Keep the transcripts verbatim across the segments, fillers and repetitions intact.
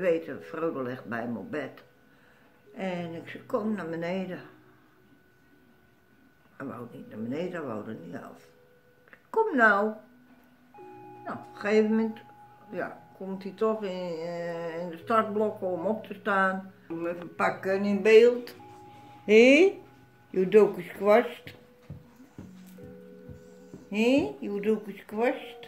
weten, Frodo ligt bij me op bed. En ik zei, kom naar beneden. Hij wou niet naar beneden, hij wou er niet af. Kom nou. Nou, op een gegeven moment ja, komt hij toch in, uh, in de startblokken om op te staan. Even pakken in beeld. Hé, je doekjes kwast. Hé, je doekjes kwast.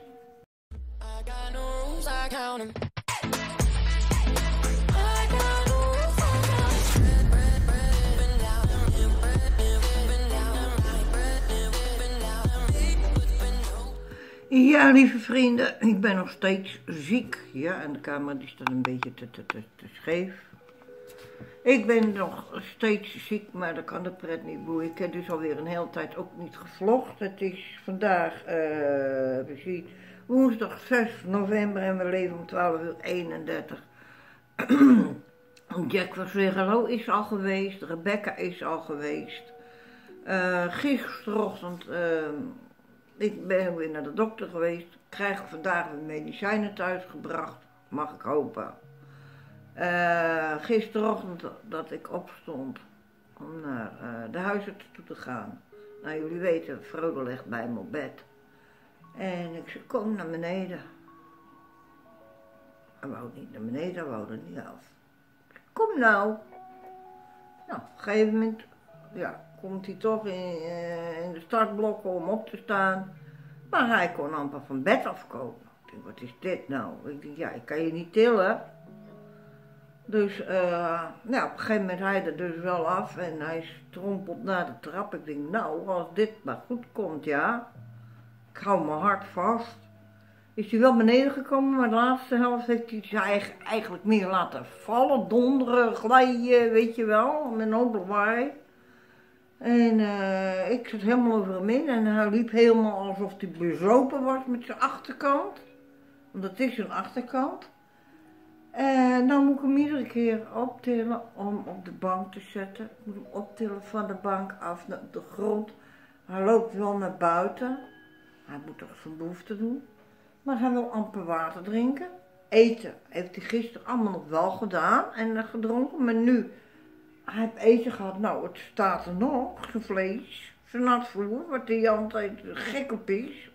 Ja, lieve vrienden, ik ben nog steeds ziek. Ja, en de camera die staat een beetje te, te, te, te scheef. Ik ben nog steeds ziek, maar dat kan de pret niet boeien. Ik heb dus alweer een hele tijd ook niet gevlogd. Het is vandaag, uh, precies woensdag zes november en we leven om twaalf uur eenendertig. Jack was weer, hallo, is al geweest. Rebecca is al geweest. Uh, gisterochtend... Uh, Ik ben weer naar de dokter geweest, krijg vandaag de medicijnen thuisgebracht, mag ik hopen. Uh, gisterochtend dat ik opstond om naar uh, de huisarts toe te gaan. Nou, jullie weten, Frodo ligt bij me op bed. En ik zei, kom naar beneden. Hij wou niet naar beneden, hij wou er niet af. Kom nou. Nou, op een gegeven moment, ja. Komt hij toch in, uh, in de startblokken om op te staan. Maar hij kon amper van bed afkomen. Ik denk, wat is dit nou? Ik denk, ja, ik kan je niet tillen. Dus uh, nou, op een gegeven moment hij er dus wel af en hij strompelt naar de trap. Ik denk, nou, als dit maar goed komt, ja. Ik hou mijn hart vast. Is hij wel beneden gekomen, maar de laatste helft heeft hij zich eigenlijk meer laten vallen, donderen, glijden, weet je wel, met een hoop lawaai. En uh, ik zat helemaal over hem in en hij liep helemaal alsof hij bezopen was met zijn achterkant. Want dat is zijn achterkant. En dan moet ik hem iedere keer optillen om op de bank te zetten. Ik moet hem optillen van de bank af naar de grond. Hij loopt wel naar buiten. Hij moet toch zijn behoefte doen. Maar hij wil amper water drinken. Eten heeft hij gisteren allemaal nog wel gedaan en gedronken, maar nu... Hij heeft eten gehad, nou het staat er nog, zijn vlees, zijn natvloer, wat hij altijd gek op is.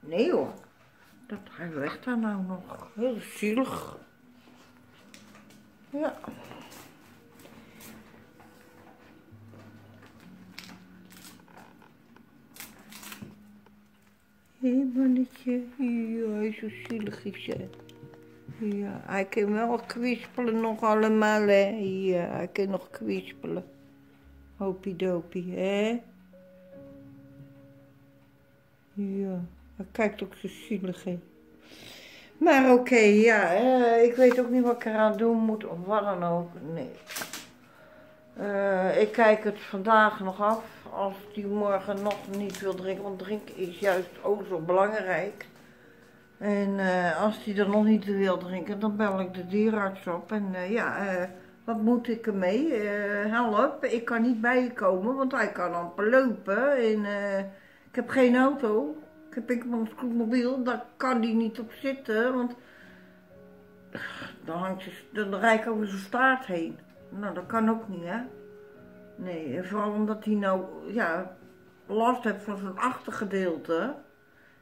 Nee hoor, dat, hij legt daar nou nog, heel zielig. Ja. Hé mannetje, ja, hij is zo zielig is hij. Ja, hij kan wel kwispelen nog allemaal, hè. Ja, hij kan nog kwispelen. Hopiedopie, hè. Ja, hij kijkt ook zo zielig, hè. Maar oké, okay, ja, uh, ik weet ook niet wat ik eraan doen moet of wat dan ook. Nee. Uh, ik kijk het vandaag nog af, als die morgen nog niet wil drinken. Want drinken is juist ook zo belangrijk. En uh, als hij er nog niet wil drinken, dan bel ik de dierenarts op. En uh, ja, uh, wat moet ik ermee? Uh, help, ik kan niet bij je komen, want hij kan amper lopen. En uh, ik heb geen auto. Ik heb ik mijn scootmobiel, daar kan die niet op zitten, want uh, dan hangt ze, dan rijd ik over zijn staart heen. Nou, dat kan ook niet, hè? Nee, vooral omdat hij nou, ja, last heeft van zijn achtergedeelte.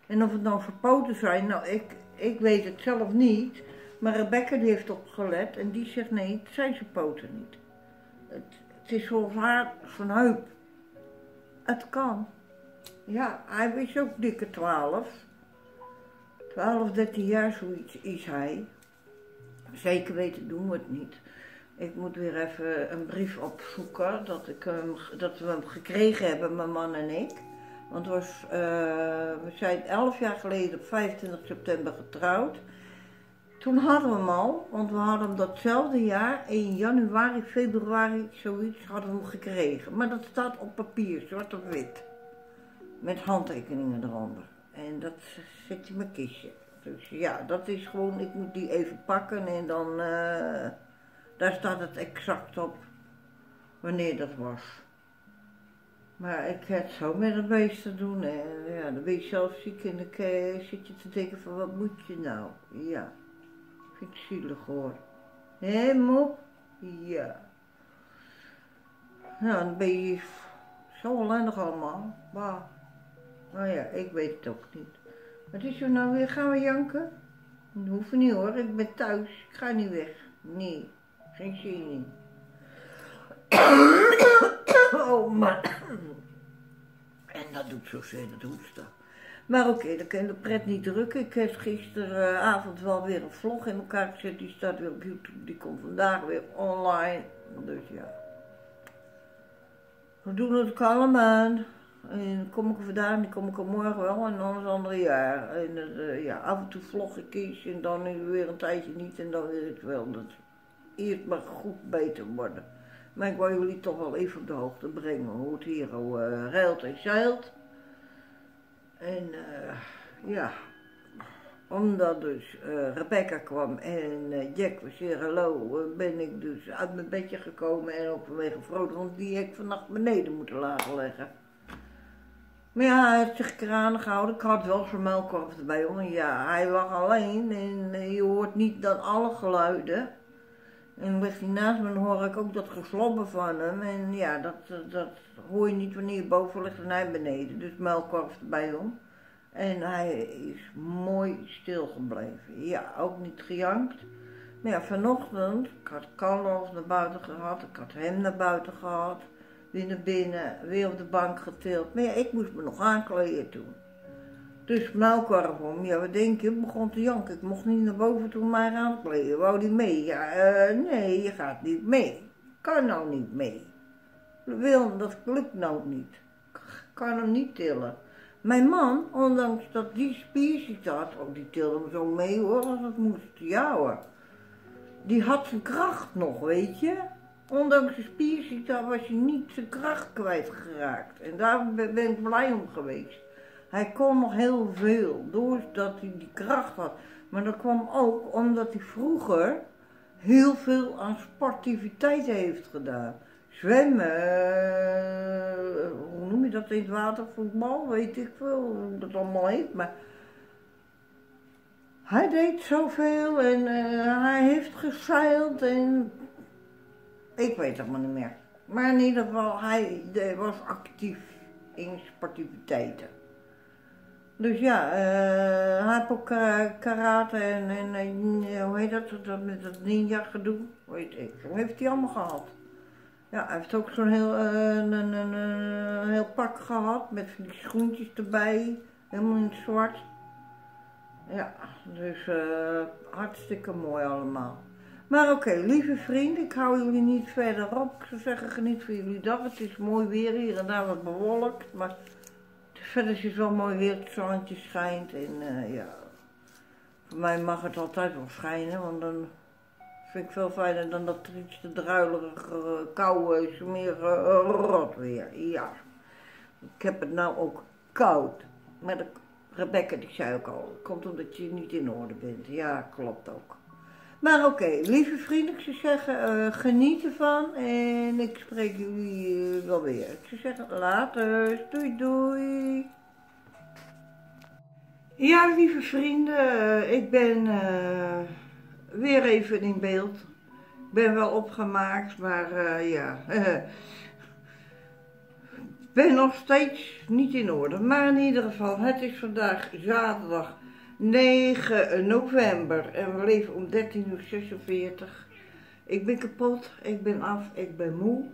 En of het nou verpoten zijn, nou ik, ik weet het zelf niet, maar Rebecca die heeft opgelet en die zegt nee, het zijn zijn poten niet. Het, het is volgens haar zijn heup. Het kan. Ja, hij is ook dikke twaalf. twaalf, dertien jaar zoiets is hij. Zeker weten doen we het niet. Ik moet weer even een brief opzoeken dat, ik hem, dat we hem gekregen hebben, mijn man en ik. Want het was, uh, we zijn elf jaar geleden op vijfentwintig september getrouwd. Toen hadden we hem al, want we hadden hem datzelfde jaar, in januari, februari, zoiets, hadden we hem gekregen. Maar dat staat op papier, zwart op wit. Met handtekeningen eronder. En dat zit in mijn kistje. Dus ja, dat is gewoon, ik moet die even pakken en dan, uh, daar staat het exact op wanneer dat was. Maar ik heb het zo met een beest te doen en ja, dan ben je zelf ziek en dan zit je te denken van wat moet je nou? Ja, Vind ik zielig hoor. Hé mop? Ja. Nou, dan ben je zo ellendig allemaal. Maar, nou ja, ik weet het ook niet. Wat is er nou weer? Gaan we janken? Dat hoeft niet hoor, ik ben thuis. Ik ga niet weg. Nee, geen zin in. Oh man. En dat doet zozeer, dat hoest. Maar oké, okay, dat kan de pret niet drukken. Ik heb gisteravond wel weer een vlog in elkaar gezet. Die staat weer op YouTube. Die komt vandaag weer online. Dus ja. We doen het kalm aan. En dan kom ik er vandaag en dan kom ik er morgen wel. En dan het andere jaar. En uh, ja, af en toe vlog ik iets. En dan weer een tijdje niet. En dan weer het wel. Dat eerst maar goed beter worden. Maar ik wil jullie toch wel even op de hoogte brengen. Hoe het hier al uh, reilt en zeilt. En uh, ja, omdat dus uh, Rebecca kwam en uh, Jack was hier hallo, uh, ben ik dus uit mijn bedje gekomen en ook vanwege Frodo, want die heb ik vannacht beneden moeten laten leggen. Maar ja, hij heeft zich kranig gehouden, ik had wel zo'n muilkorf erbij, want ja, hij lag alleen en uh, je hoort niet dan alle geluiden. En weg die naast me hoor ik ook dat geslobben van hem. En ja, dat, dat hoor je niet wanneer je boven ligt en hij beneden. Dus muilkorf bij hem. En hij is mooi stil gebleven. Ja, ook niet gejankt. Maar ja, vanochtend, ik had Gandalf naar buiten gehad. Ik had hem naar buiten gehad. Weer naar binnen, weer op de bank getild. Maar ja, ik moest me nog aankleden toen. Dus muilkorf om, ja wat denk je, begon te janken. Ik mocht niet naar boven toen mij aankleden. Wou die mee? Ja, uh, nee, je gaat niet mee. Kan nou niet mee. Wil, dat lukt nou niet. Kan hem niet tillen. Mijn man, ondanks dat die spierziekte had, oh die tilde hem zo mee hoor, als het moest. Ja hoor. Die had zijn kracht nog, weet je. Ondanks de spierziekte was hij niet zijn kracht kwijtgeraakt. En daar ben ik blij om geweest. Hij kon nog heel veel, doordat hij die kracht had. Maar dat kwam ook omdat hij vroeger heel veel aan sportiviteiten heeft gedaan. Zwemmen, hoe noem je dat in het water, voetbal, weet ik veel, hoe dat allemaal heet. Maar hij deed zoveel en uh, hij heeft gezeild en ik weet het maar niet meer. Maar in ieder geval, hij de, was actief in sportiviteiten. Dus ja, uh, hij heeft ook karate en, en, en hoe heet dat, dat met dat ninja gedoe, weet ik, zo heeft hij allemaal gehad. Ja, hij heeft ook zo'n heel, uh, een, een, een heel pak gehad met die schoentjes erbij, helemaal in het zwart. Ja, dus uh, hartstikke mooi allemaal. Maar oké, okay, lieve vrienden, ik hou jullie niet verder op. Ik zou zeggen, geniet van jullie dag. Het is mooi weer hier en daar wat bewolkt, maar... Verder is het wel mooi weer, het zonnetje schijnt en uh, ja, voor mij mag het altijd wel schijnen, want dan vind ik veel fijner dan dat trieste, druilerige, koude, smerige rot weer. Ja, ik heb het nou ook koud, maar de Rebecca die zei ook al, het komt omdat je niet in orde bent. Ja, klopt ook. Maar oké, okay, lieve vrienden, ik zou zeggen, uh, geniet ervan en ik spreek jullie uh, wel weer. Ik zou zeggen, later, doei doei. Ja, lieve vrienden, uh, ik ben uh, weer even in beeld. Ik ben wel opgemaakt, maar uh, ja, ik ben nog steeds niet in orde. Maar in ieder geval, het is vandaag zaterdag. negen november en we leven om dertien uur zesenveertig. Ik ben kapot, ik ben af, ik ben moe.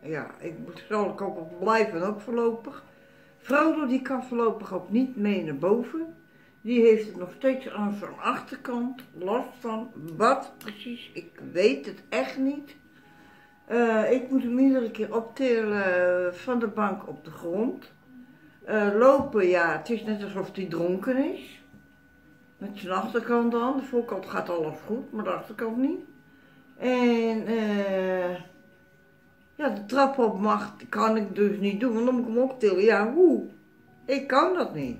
Ja, ik moet ook op blijven ook voorlopig. Frodo die kan voorlopig ook niet mee naar boven. Die heeft het nog steeds aan zijn achterkant last van. Wat precies, ik weet het echt niet. Uh, ik moet hem iedere keer optillen van de bank op de grond. Uh, lopen, ja, het is net alsof hij dronken is. Met zijn achterkant dan, de voorkant gaat alles goed, maar de achterkant niet. En uh, ja, de trap op mag, kan ik dus niet doen, want dan moet ik hem optillen. Ja, hoe? Ik kan dat niet.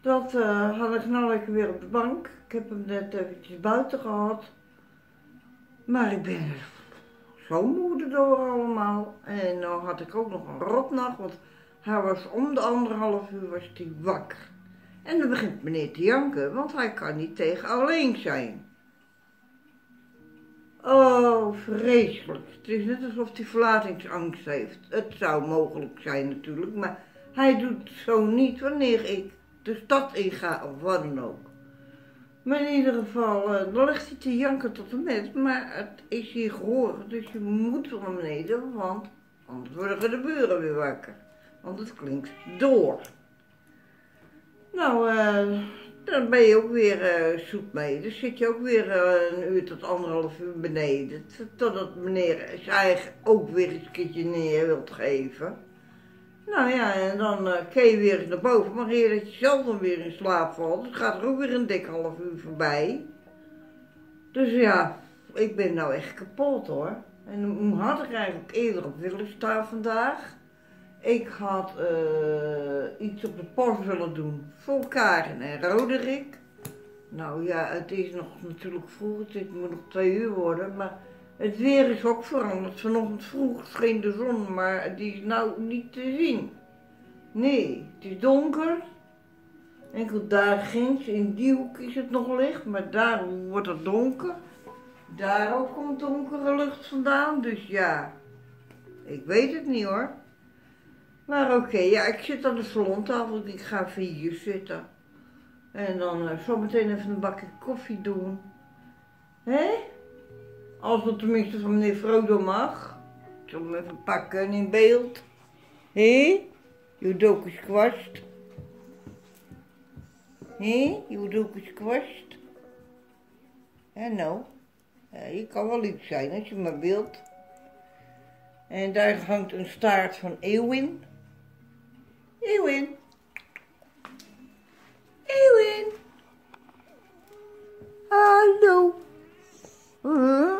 Dat uh, had ik nou lekker weer op de bank. Ik heb hem net eventjes buiten gehad. Maar ik ben zo moe door allemaal. En nou had ik ook nog een rotnacht, want hij was om de anderhalf uur was hij wakker. En dan begint meneer te janken, want hij kan niet tegen alleen zijn. vreselijk. Het is net alsof hij verlatingsangst heeft. Het zou mogelijk zijn natuurlijk, maar hij doet het zo niet wanneer ik de stad inga of wat dan ook. Maar in ieder geval, uh, dan ligt hij te janken tot de mens, maar het is hier gehoord, dus je moet wel naar beneden, want anders worden de buren weer wakker. Want het klinkt door. Nou, uh, dan ben je ook weer uh, zoet mee, dus zit je ook weer uh, een uur tot anderhalf uur beneden, totdat meneer zijn eigen ook weer eens een keertje neer wilt geven. Nou ja, en dan uh, kun je weer naar boven, maar eer dat je zelf dan weer in slaap valt, het gaat er ook weer een dik half uur voorbij. Dus ja, ik ben nou echt kapot hoor. En hoe had ik eigenlijk eerder op willen staan vandaag? Ik had uh, iets op de pas willen doen voor Karen en Roderick. Nou ja, het is nog natuurlijk vroeg, het moet nog twee uur worden, maar... Het weer is ook veranderd. Vanochtend vroeg scheen de zon, maar die is nou niet te zien. Nee, het is donker. Enkel daar ginds, in die hoek is het nog licht, maar daar wordt het donker. Daar ook komt donkere lucht vandaan, dus ja. Ik weet het niet hoor. Maar oké, okay, ja, ik zit aan de salontafel, ik ga vier zitten. En dan uh, zometeen even een bakje koffie doen. Hé? Als het tenminste van meneer Frodo mag. Ik zal hem even pakken in beeld. Hé? Hey? Jodokus kwast. Hé? Hey? Jodokus kwast. En nou. Ja, je kan wel lief zijn als je maar wilt. En daar hangt een staart van Eowyn. Eowyn. Eowyn. Hallo. Uh-huh.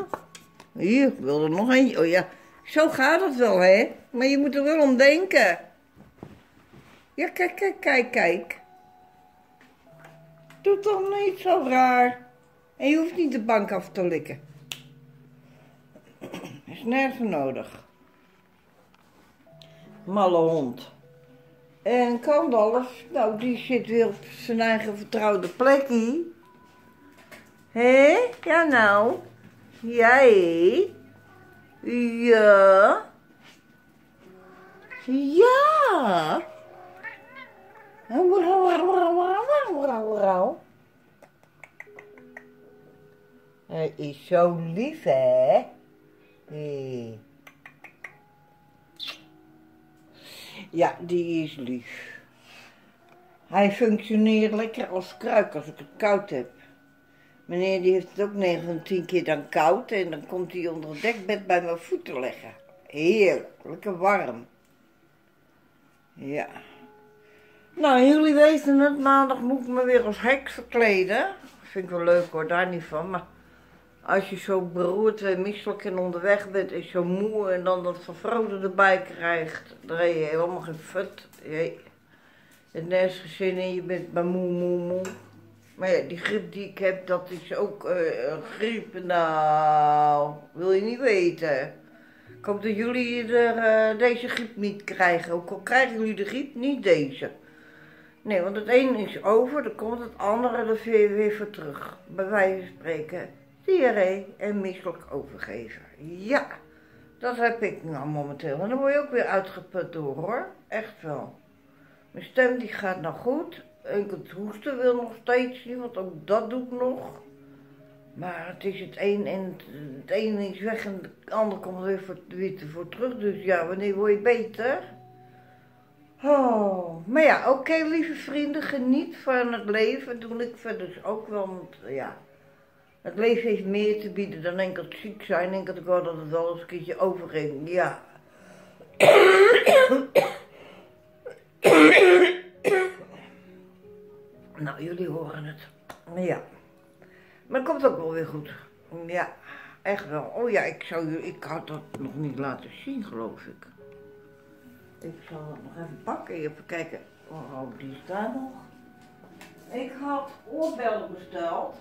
Hier, ik wil er nog eentje. Oh ja, zo gaat het wel, hè? Maar je moet er wel om denken. Ja, kijk, kijk, kijk, kijk. Doe toch niet zo raar. En je hoeft niet de bank af te likken. Is nergens nodig. Malle hond. En Gandalf, nou, die zit weer op zijn eigen vertrouwde plekje. Hé? Ja, nou. Jij? Ja? Ja? Hij is zo lief, hè? Nee. Ja, die is lief. Hij functioneert lekker als kruik als ik het koud heb. Meneer die heeft het ook negen van tien keer dan koud en dan komt hij onder het dekbed bij mijn voeten leggen. Heerlijk, lekker warm. Ja. Nou, jullie weten het, maandag moet ik me weer als heks verkleden. Dat vind ik wel leuk hoor, daar niet van. Maar als je zo beroerd en misselijk en onderweg bent en zo moe en dan dat Frodo erbij krijgt, dan heb je helemaal geen fut. Je hebt nergens gezin in, je bent maar moe, moe, moe. Maar ja, die griep die ik heb, dat is ook uh, een griep. Nou, wil je niet weten. Ik hoop dat jullie er, uh, deze griep niet krijgen. Ook al krijgen jullie de griep, niet deze. Nee, want het ene is over, dan komt het andere er weer, weer voor terug. Bij wijze van spreken, diarree en misselijk overgeven. Ja, dat heb ik nou momenteel. En daar word je ook weer uitgeput door hoor. Echt wel. Mijn stem die gaat nou goed. En het hoesten wil nog steeds niet, want ook dat doe ik nog. Maar het is het een en het, het ene is weg en het ander komt er weer voor, weer voor terug. Dus ja, wanneer word je beter? Oh, maar ja, oké okay, lieve vrienden, geniet van het leven. Doe ik verder dus ook wel, want ja, het leven heeft meer te bieden dan enkel ziek zijn. Enkel ik wel dat het wel eens een keertje overging, ja. Nou, jullie horen het. Ja. Maar het komt ook wel weer goed. Ja, echt wel. Oh ja, ik, zou, ik had dat nog niet laten zien, geloof ik. Ik zal het nog even pakken. Even kijken. Oh, die staat nog. Ik had oorbellen besteld.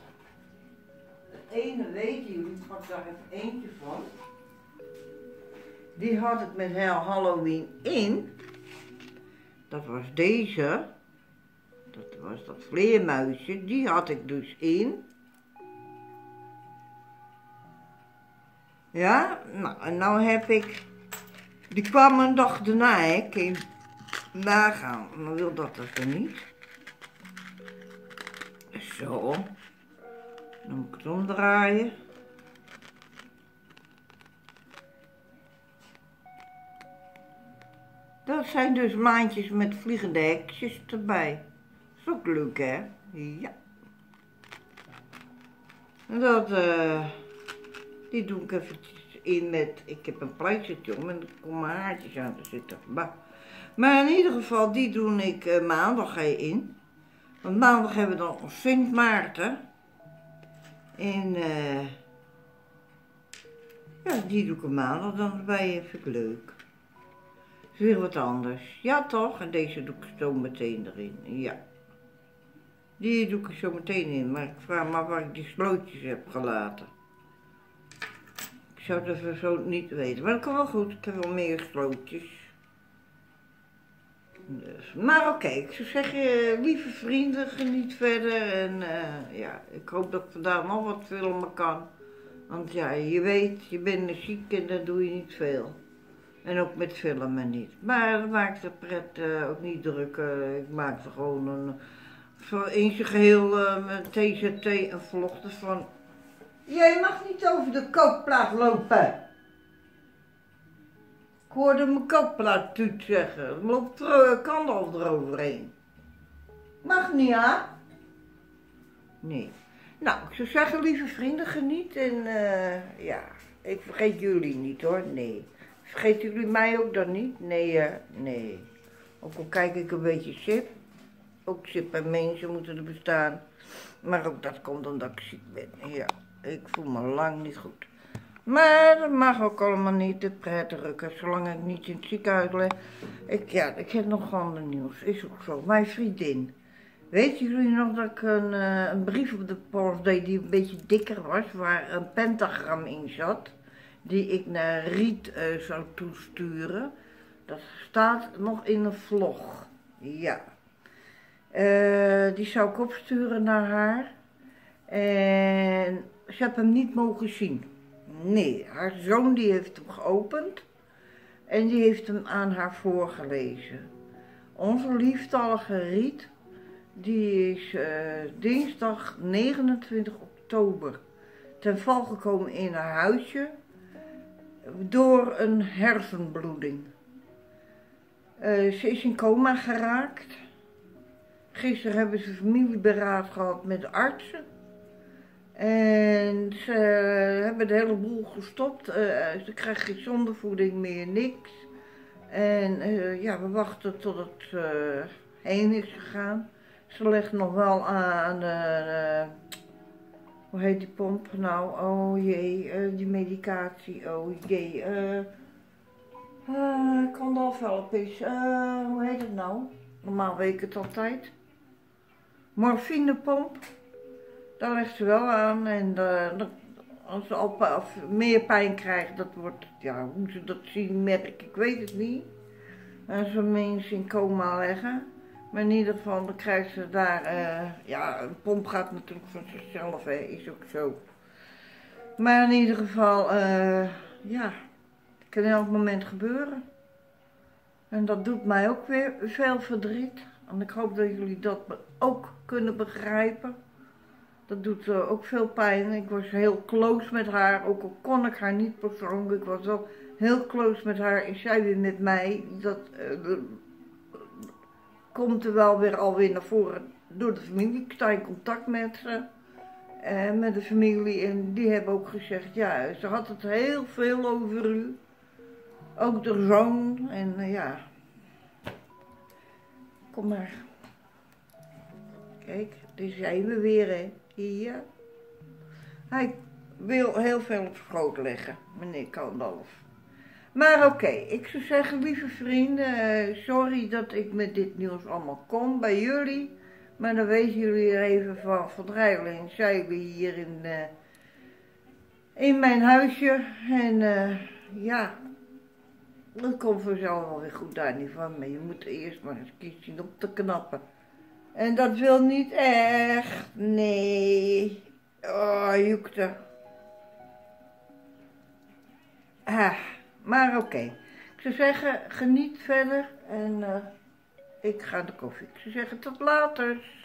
Het ene weten jullie, ik had daar even eentje van. Die had ik met Halloween in. Dat was deze. Dat was dat vleermuisje, die had ik dus in. Ja, nou, en nou heb ik, die kwam een dag daarna, hè, kun je nagaan, maar wil dat dat er niet. Zo, dan moet ik het omdraaien. Dat zijn dus maandjes met vliegende hekjes erbij. Dat is ook leuk, hè? Ja. Dat, uh, die doe ik eventjes in met, ik heb een plaatje om en er komen mijn haartjes aan te zitten. Maar, maar in ieder geval, die doe ik uh, maandag in. Want maandag hebben we dan Sint Maarten. En uh, ja, die doe ik er maandag dan erbij, vind ik leuk. Weer wat anders. Ja toch? En deze doe ik zo meteen erin. Ja. Die doe ik er zo meteen in. Maar ik vraag me af waar ik die slootjes heb gelaten. Ik zou het even zo niet weten. Maar dat kan wel goed. Ik heb wel meer slootjes. Dus. Maar oké. Okay, ik zou zeggen, lieve vrienden, geniet verder. En uh, ja, ik hoop dat ik vandaag nog wat filmen kan. Want ja, je weet, je bent ziek en dan doe je niet veel. En ook met filmen niet. Maar dat maakt de pret uh, ook niet druk. Uh, ik maak er gewoon een, in zijn geheel uh, een T Z T een vlog ervan. Jij mag niet over de kookplaat lopen. Ik hoorde mijn kookplaat tuut zeggen. Er loopt Gandalf eroverheen. Mag niet, hè? Nee. Nou, ik zou zeggen, lieve vrienden, geniet. En uh, ja, ik vergeet jullie niet hoor, nee. Vergeet jullie mij ook dan niet? Nee, uh, nee. Ook al kijk ik een beetje sip. Ook sip en mensen moeten er bestaan. Maar ook dat komt omdat ik ziek ben. Ja, ik voel me lang niet goed. Maar dat mag ook allemaal niet te pret drukken. Zolang ik niet in het ziekenhuis lig. Ik, ja, ik heb nog ander nieuws. Is ook zo. Mijn vriendin. Weten jullie nog dat ik een, uh, een brief op de post deed die een beetje dikker was. Waar een pentagram in zat. Die ik naar Riet uh, zou toesturen. Dat staat nog in een vlog. Ja. Uh, die zou ik opsturen naar haar. En ze heb hem niet mogen zien. Nee, haar zoon die heeft hem geopend. En die heeft hem aan haar voorgelezen. Onze lieftallige Riet. Die is uh, dinsdag negenentwintig oktober ten val gekomen in haar huisje. Door een hersenbloeding. Uh, ze is in coma geraakt. Gisteren hebben ze familieberaad gehad met de artsen. En ze hebben de hele boel gestopt. Uh, ze krijgt geen zondevoeding meer, niks. En uh, ja, we wachten tot het uh, heen is gegaan. Ze legt nog wel aan... Uh, uh, Hoe heet die pomp nou? Oh jee, uh, die medicatie, oh jee. Uh, uh, Gandalf help eens. Uh, hoe heet het nou? Normaal weet ik het altijd. Morfinepomp. Daar legt ze wel aan. En uh, dat, als ze al meer pijn krijgt, dat wordt, ja, hoe ze dat zien, merk ik, weet het niet. Als ze mensen in coma leggen. Maar in ieder geval, dan krijgt ze daar, uh, ja, een pomp gaat natuurlijk van zichzelf, hè, is ook zo. Maar in ieder geval, uh, ja, het kan elk moment gebeuren. En dat doet mij ook weer veel verdriet. En ik hoop dat jullie dat ook kunnen begrijpen. Dat doet uh, ook veel pijn. Ik was heel close met haar, ook al kon ik haar niet persoonlijk. Ik was wel heel close met haar en zij weer met mij. Dat... Uh, komt er wel weer alweer naar voren door de familie. Ik sta in contact met ze, eh, met de familie en die hebben ook gezegd, ja, ze had het heel veel over u. Ook de zoon en uh, ja. Kom maar. Kijk, daar zijn we weer, hè. Hier. Hij wil heel veel op schoot leggen, meneer Gandalf. Maar oké, okay, ik zou zeggen, lieve vrienden, uh, sorry dat ik met dit nieuws allemaal kom bij jullie. Maar dan weten jullie er even van verdrijven. En zijn we hier in, uh, in mijn huisje. En uh, ja, dat komt vanzelf wel weer goed daar niet van. Maar je moet eerst maar eens kiezen zien op te knappen. En dat wil niet echt, nee. Oh, joekte. Ha, maar oké. Okay. Ik zou zeggen, geniet verder en uh, ik ga de koffie. Ik zou zeggen, tot later.